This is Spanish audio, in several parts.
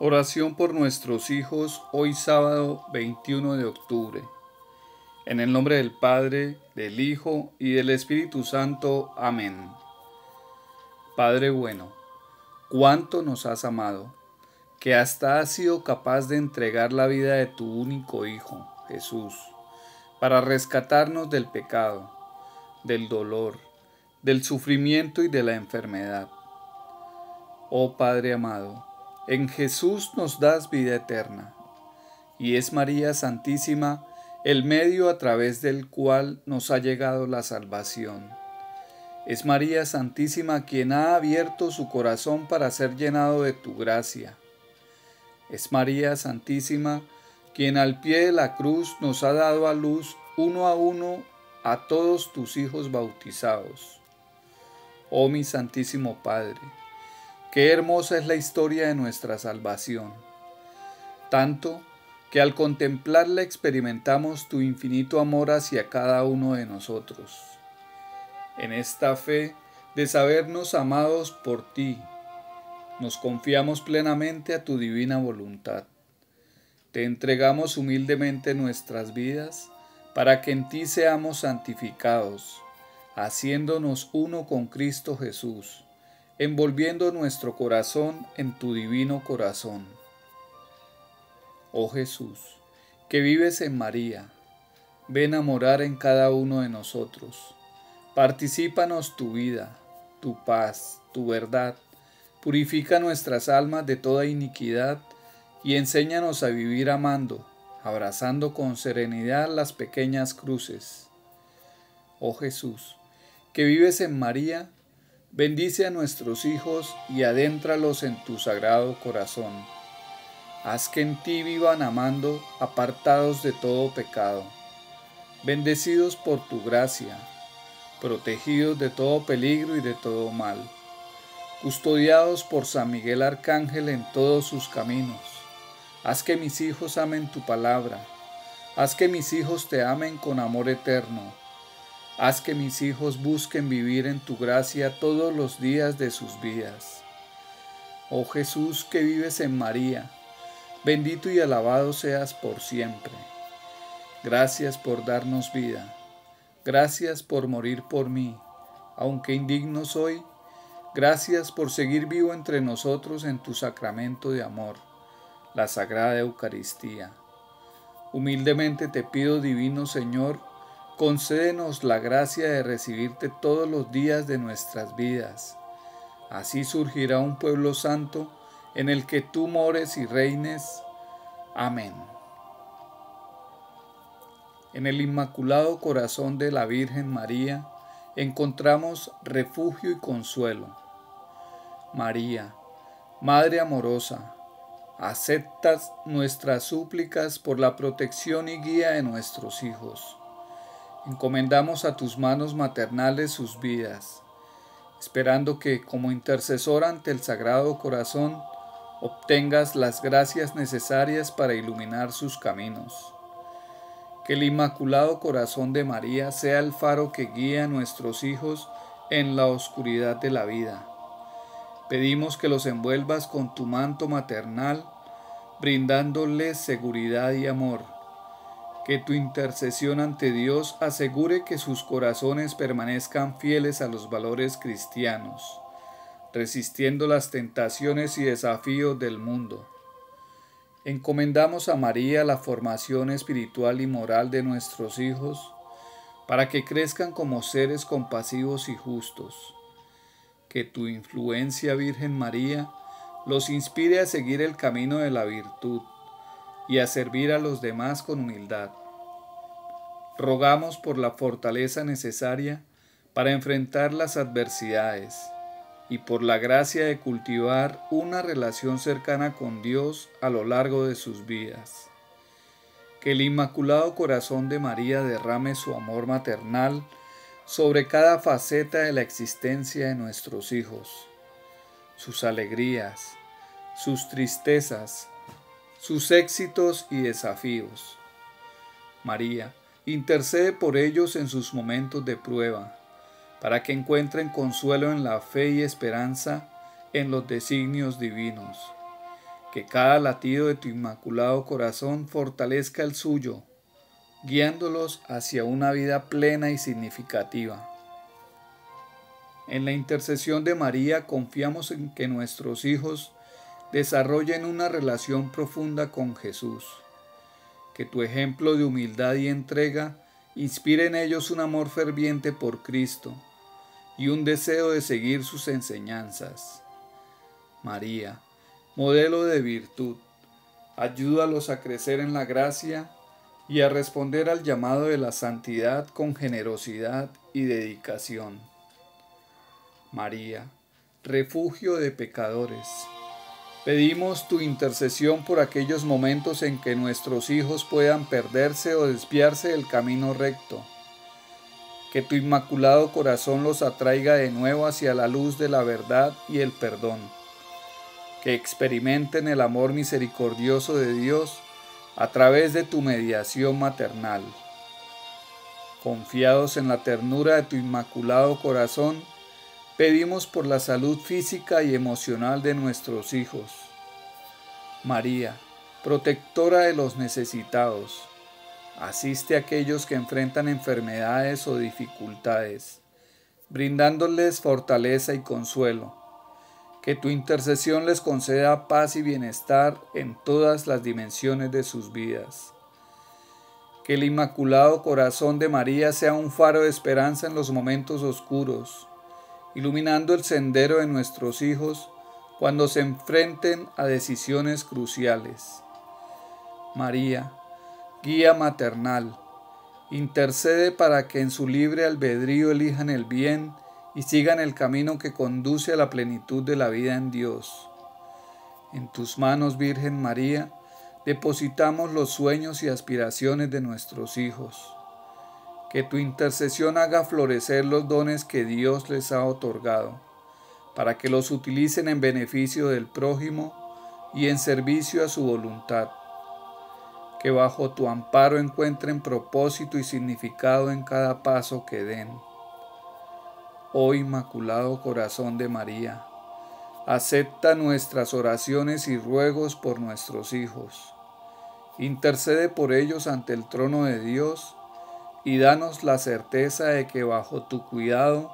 Oración por nuestros hijos, hoy sábado 21 de octubre. En el nombre del Padre, del Hijo y del Espíritu Santo. Amén. Padre bueno, cuánto nos has amado, que hasta has sido capaz de entregar la vida de tu único Hijo, Jesús, para rescatarnos del pecado, del dolor, del sufrimiento y de la enfermedad. Oh Padre amado, en Jesús nos das vida eterna, y es María Santísima el medio a través del cual nos ha llegado la salvación. Es María Santísima quien ha abierto su corazón para ser llenado de tu gracia. Es María Santísima quien al pie de la cruz nos ha dado a luz uno a uno a todos tus hijos bautizados. Oh mi Santísimo Padre, qué hermosa es la historia de nuestra salvación, tanto que al contemplarla experimentamos tu infinito amor hacia cada uno de nosotros. En esta fe de sabernos amados por ti, nos confiamos plenamente a tu divina voluntad. Te entregamos humildemente nuestras vidas para que en ti seamos santificados, haciéndonos uno con Cristo Jesús, envolviendo nuestro corazón en tu divino corazón. Oh Jesús, que vives en María, ven a morar en cada uno de nosotros. Particípanos tu vida, tu paz, tu verdad. Purifica nuestras almas de toda iniquidad y enséñanos a vivir amando, abrazando con serenidad las pequeñas cruces. Oh Jesús, que vives en María, bendice a nuestros hijos y adéntralos en tu sagrado corazón. Haz que en ti vivan amando, apartados de todo pecado, bendecidos por tu gracia, protegidos de todo peligro y de todo mal, custodiados por San Miguel Arcángel en todos sus caminos. Haz que mis hijos amen tu palabra. Haz que mis hijos te amen con amor eterno. Haz que mis hijos busquen vivir en tu gracia todos los días de sus vidas. Oh Jesús, que vives en María, bendito y alabado seas por siempre. Gracias por darnos vida. Gracias por morir por mí, aunque indigno soy. Gracias por seguir vivo entre nosotros en tu sacramento de amor, la Sagrada Eucaristía. Humildemente te pido, divino Señor, concédenos la gracia de recibirte todos los días de nuestras vidas. Así surgirá un pueblo santo en el que tú mores y reines. Amén. En el Inmaculado Corazón de la Virgen María encontramos refugio y consuelo. María, Madre amorosa, aceptas nuestras súplicas por la protección y guía de nuestros hijos. Encomendamos a tus manos maternales sus vidas, esperando que, como intercesor ante el Sagrado Corazón, obtengas las gracias necesarias para iluminar sus caminos. Que el Inmaculado Corazón de María sea el faro que guía a nuestros hijos en la oscuridad de la vida. Pedimos que los envuelvas con tu manto maternal, brindándoles seguridad y amor. Que tu intercesión ante Dios asegure que sus corazones permanezcan fieles a los valores cristianos, resistiendo las tentaciones y desafíos del mundo. Encomendamos a María la formación espiritual y moral de nuestros hijos, para que crezcan como seres compasivos y justos. Que tu influencia, Virgen María, los inspire a seguir el camino de la virtud y a servir a los demás con humildad. Rogamos por la fortaleza necesaria para enfrentar las adversidades y por la gracia de cultivar una relación cercana con Dios a lo largo de sus vidas. Que el Inmaculado Corazón de María derrame su amor maternal sobre cada faceta de la existencia de nuestros hijos, sus alegrías, sus tristezas, sus éxitos y desafíos. María, intercede por ellos en sus momentos de prueba, para que encuentren consuelo en la fe y esperanza en los designios divinos. que cada latido de tu Inmaculado Corazón fortalezca el suyo, guiándolos hacia una vida plena y significativa. En la intercesión de María confiamos en que nuestros hijos desarrollen una relación profunda con Jesús, que tu ejemplo de humildad y entrega inspire en ellos un amor ferviente por Cristo y un deseo de seguir sus enseñanzas. María, modelo de virtud, ayúdalos a crecer en la gracia y a responder al llamado de la santidad con generosidad y dedicación. María, refugio de pecadores, pedimos tu intercesión por aquellos momentos en que nuestros hijos puedan perderse o desviarse del camino recto. Que tu Inmaculado Corazón los atraiga de nuevo hacia la luz de la verdad y el perdón. Que experimenten el amor misericordioso de Dios a través de tu mediación maternal. Confiados en la ternura de tu Inmaculado Corazón, pedimos por la salud física y emocional de nuestros hijos. María, protectora de los necesitados, asiste a aquellos que enfrentan enfermedades o dificultades, brindándoles fortaleza y consuelo. Que tu intercesión les conceda paz y bienestar en todas las dimensiones de sus vidas. Que el Inmaculado Corazón de María sea un faro de esperanza en los momentos oscuros, iluminando el sendero de nuestros hijos cuando se enfrenten a decisiones cruciales. María, guía maternal, intercede para que en su libre albedrío elijan el bien y sigan el camino que conduce a la plenitud de la vida en Dios. En tus manos, Virgen María, depositamos los sueños y aspiraciones de nuestros hijos. Que tu intercesión haga florecer los dones que Dios les ha otorgado, para que los utilicen en beneficio del prójimo y en servicio a su voluntad. Que bajo tu amparo encuentren propósito y significado en cada paso que den. Oh Inmaculado Corazón de María, acepta nuestras oraciones y ruegos por nuestros hijos. Intercede por ellos ante el trono de Dios y danos la certeza de que bajo tu cuidado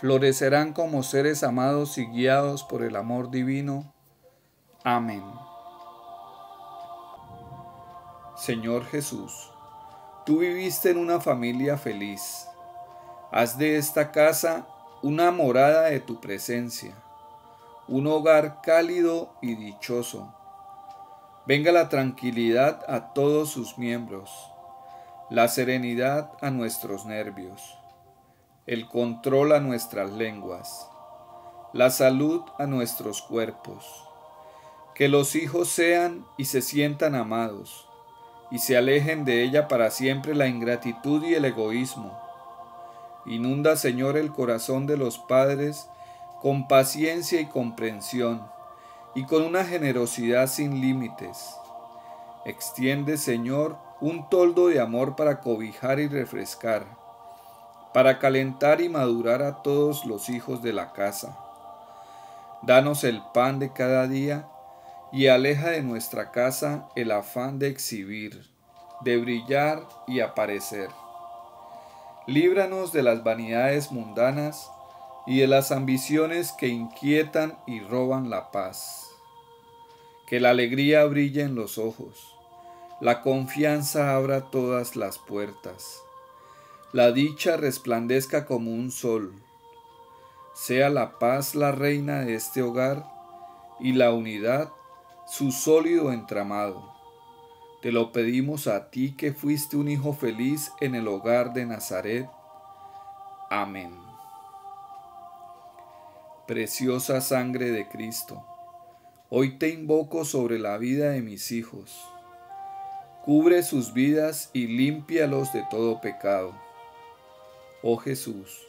florecerán como seres amados y guiados por el amor divino. Amén. Señor Jesús, tú viviste en una familia feliz. Haz de esta casa una morada de tu presencia, un hogar cálido y dichoso. Venga la tranquilidad a todos sus miembros, la serenidad a nuestros nervios, el control a nuestras lenguas, la salud a nuestros cuerpos. Que los hijos sean y se sientan amados, y se alejen de ella para siempre la ingratitud y el egoísmo. Inunda, Señor, el corazón de los padres con paciencia y comprensión, y con una generosidad sin límites. Extiende, Señor, un toldo de amor para cobijar y refrescar, para calentar y madurar a todos los hijos de la casa. Danos el pan de cada día y aleja de nuestra casa el afán de exhibir, de brillar y aparecer. Líbranos de las vanidades mundanas y de las ambiciones que inquietan y roban la paz. Que la alegría brille en los ojos, la confianza abra todas las puertas, la dicha resplandezca como un sol. Sea la paz la reina de este hogar y la unidad su sólido entramado. Te lo pedimos a ti que fuiste un hijo feliz en el hogar de Nazaret. Amén. Preciosa sangre de Cristo, hoy te invoco sobre la vida de mis hijos. Cubre sus vidas y límpialos de todo pecado. Oh Jesús,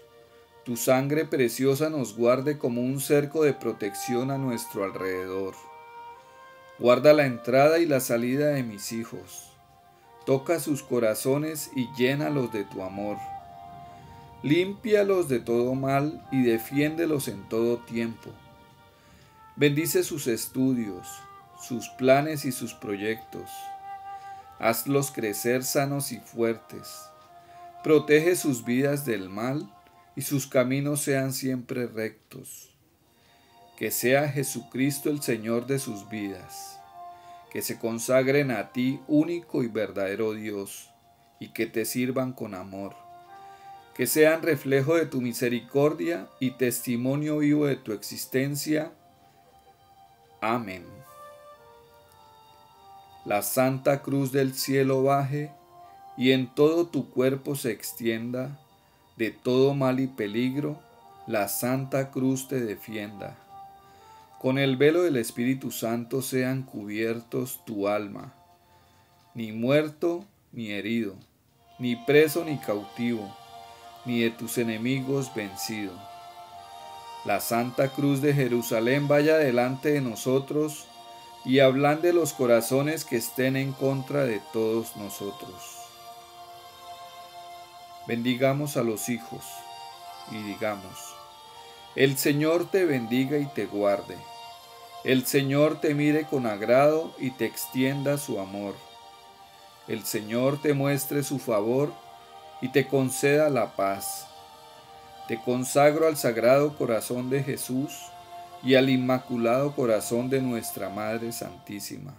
tu sangre preciosa nos guarde como un cerco de protección a nuestro alrededor. Guarda la entrada y la salida de mis hijos. Toca sus corazones y llénalos de tu amor. Límpialos de todo mal y defiéndelos en todo tiempo. Bendice sus estudios, sus planes y sus proyectos. Hazlos crecer sanos y fuertes. Protege sus vidas del mal y sus caminos sean siempre rectos. Que sea Jesucristo el Señor de sus vidas, que se consagren a ti, único y verdadero Dios, y que te sirvan con amor. Que sean reflejo de tu misericordia y testimonio vivo de tu existencia. Amén. La Santa Cruz del cielo baje y en todo tu cuerpo se extienda, de todo mal y peligro, la Santa Cruz te defienda. Con el velo del Espíritu Santo sean cubiertos tu alma, ni muerto ni herido, ni preso ni cautivo, ni de tus enemigos vencido. La Santa Cruz de Jerusalén vaya delante de nosotros y ablande los corazones que estén en contra de todos nosotros. Bendigamos a los hijos y digamos: el Señor te bendiga y te guarde. El Señor te mire con agrado y te extienda su amor. El Señor te muestre su favor y te conceda la paz. Te consagro al Sagrado Corazón de Jesús y al Inmaculado Corazón de nuestra Madre Santísima.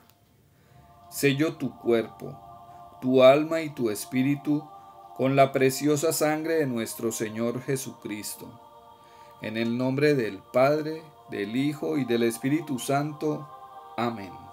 Sello tu cuerpo, tu alma y tu espíritu con la preciosa sangre de nuestro Señor Jesucristo. En el nombre del Padre, del Hijo y del Espíritu Santo. Amén.